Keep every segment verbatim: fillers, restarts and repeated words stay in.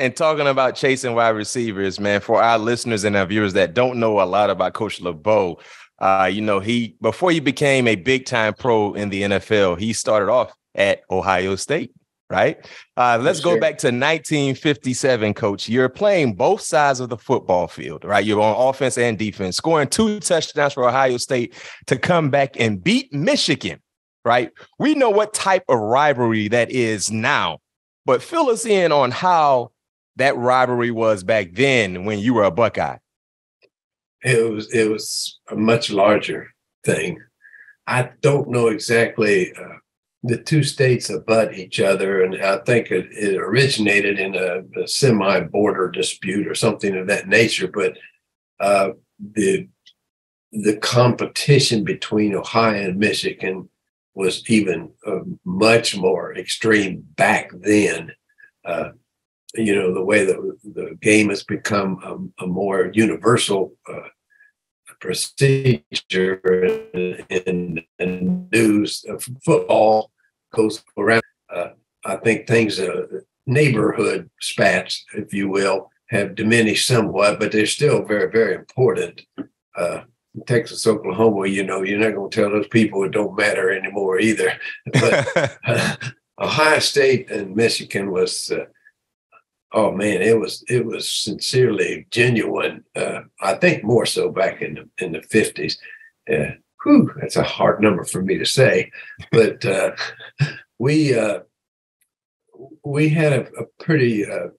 And talking about chasing wide receivers, man, for our listeners and our viewers that don't know a lot about Coach LeBeau, uh, you know, he before he became a big time pro in the N F L, he started off at Ohio State. Right. Uh, let's go back to nineteen fifty-seven, Coach. You're playing both sides of the football field, right? You're on offense and defense, scoring two touchdowns for Ohio State to come back and beat Michigan. Right. We know what type of rivalry that is now, but fill us in on how that rivalry was back then when you were a Buckeye. It was it was a much larger thing. I don't know exactly. Uh, The two states abut each other, and I think it, it originated in a, a semi-border dispute or something of that nature. But uh, the the competition between Ohio and Michigan was even uh, much more extreme back then. Uh, you know, the way that the game has become a, a more universal uh, procedure in, in news of football goes around. Uh, I think things, uh, neighborhood spats, if you will, have diminished somewhat, but they're still very, very important. Uh, in Texas, Oklahoma, you know, you're not going to tell those people it don't matter anymore either. But uh, Ohio State and Michigan was, uh, oh man, it was it was sincerely genuine. Uh, I think more so back in the in the fifties. Uh, whew, that's a hard number for me to say, but uh, we uh, we had a, a pretty uh,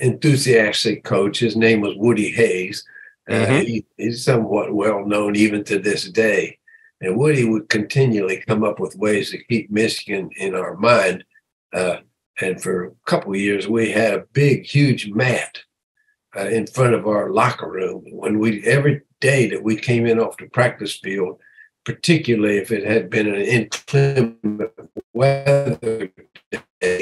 enthusiastic coach. His name was Woody Hayes. Uh, mm-hmm. he, he's somewhat well known even to this day, and Woody would continually come up with ways to keep Michigan in our mind. Uh, And for a couple of years, we had a big, huge mat uh, in front of our locker room. When we every day that we came in off the practice field, particularly if it had been an inclement weather day,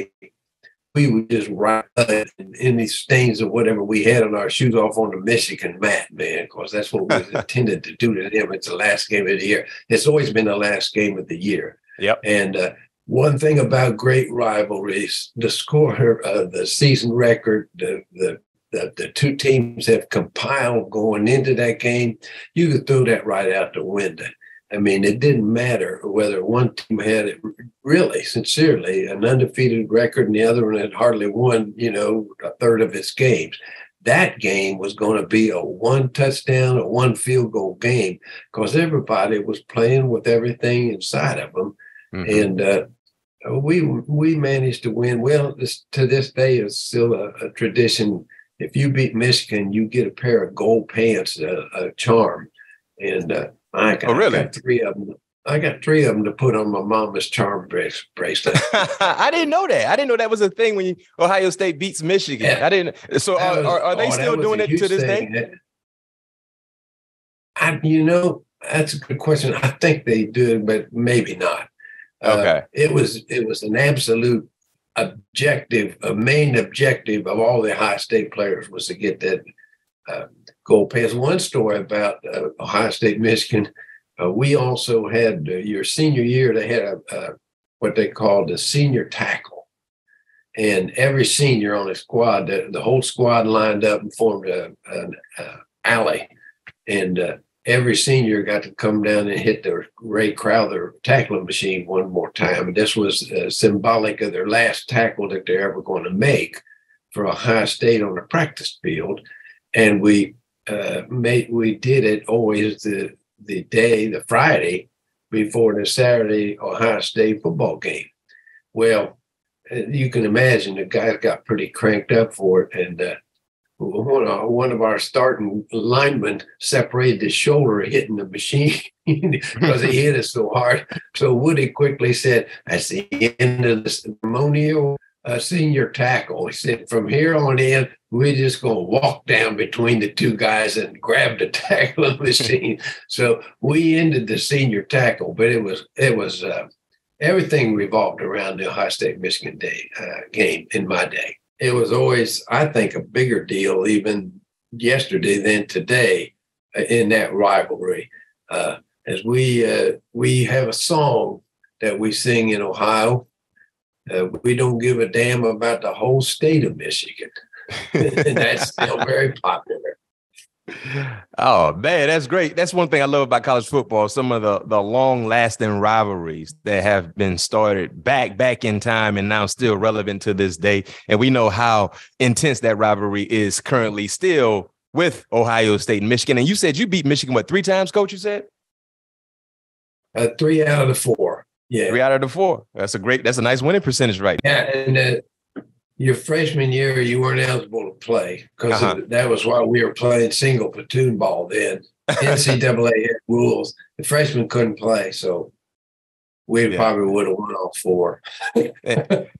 we would just ride any stains of whatever we had on our shoes off on the Michigan mat, man, because that's what we intended to do to them. It's the last game of the year. It's always been the last game of the year. Yep. And uh, one thing about great rivalries, the score, uh, the season record, the, the the the two teams have compiled going into that game, you could throw that right out the window. I mean, it didn't matter whether one team had it really, sincerely, an undefeated record and the other one had hardly won, you know, a third of its games. That game was going to be a one touchdown or one field goal game because everybody was playing with everything inside of them. Mm-hmm. And uh, we we managed to win. Well, this, to this day, it's still a, a tradition. If you beat Michigan, you get a pair of gold pants, a, a charm. And uh, I, got, oh, really? I got three of them. I got three of them to put on my mama's charm brace, bracelet. I didn't know that. I didn't know that was a thing when you, Ohio State beats Michigan. Yeah. I didn't. So are, was, are, are they oh, still doing it to this day? That, I, you know, that's a good question. I think they do, but maybe not. Uh, okay. It was it was an absolute objective, a main objective of all the Ohio State players was to get that uh, gold pass. One story about uh, Ohio State, Michigan, uh, we also had uh, your senior year, they had a, uh, what they called a senior tackle. And every senior on the squad, the, the whole squad lined up and formed a, an uh, alley. And uh, every senior got to come down and hit the Ray Crowther tackling machine one more time. And this was uh, symbolic of their last tackle that they're ever going to make for Ohio State on a practice field. And we uh, made we did it always the the day, the Friday before the Saturday Ohio State football game. Well, you can imagine the guys got pretty cranked up for it, and uh, one of our starting linemen separated his shoulder hitting the machine because he hit it so hard. So Woody quickly said, that's the end of the ceremonial uh, senior tackle. He said, from here on in, we're just going to walk down between the two guys and grab the tackling machine. So we ended the senior tackle, but it was it was uh, everything revolved around the Ohio State-Michigan day uh, game in my day. It was always, I think, a bigger deal even yesterday than today in that rivalry. Uh, as we uh, we have a song that we sing in Ohio Uh, we don't give a damn about the whole state of Michigan. And that's still very popular. Oh, man, that's great. That's one thing I love about college football. Some of the, the long-lasting rivalries that have been started back, back in time and now still relevant to this day. And we know how intense that rivalry is currently still with Ohio State and Michigan. And you said you beat Michigan, what, three times, Coach, you said? Uh, three out of the four. Yeah. Three out of the four. That's a great, that's a nice winning percentage, right? Yeah. And uh, your freshman year, you weren't eligible to play because uh-huh. that was why we were playing single platoon ball then. N C double A had rules. The freshmen couldn't play. So we yeah. probably would have won all four.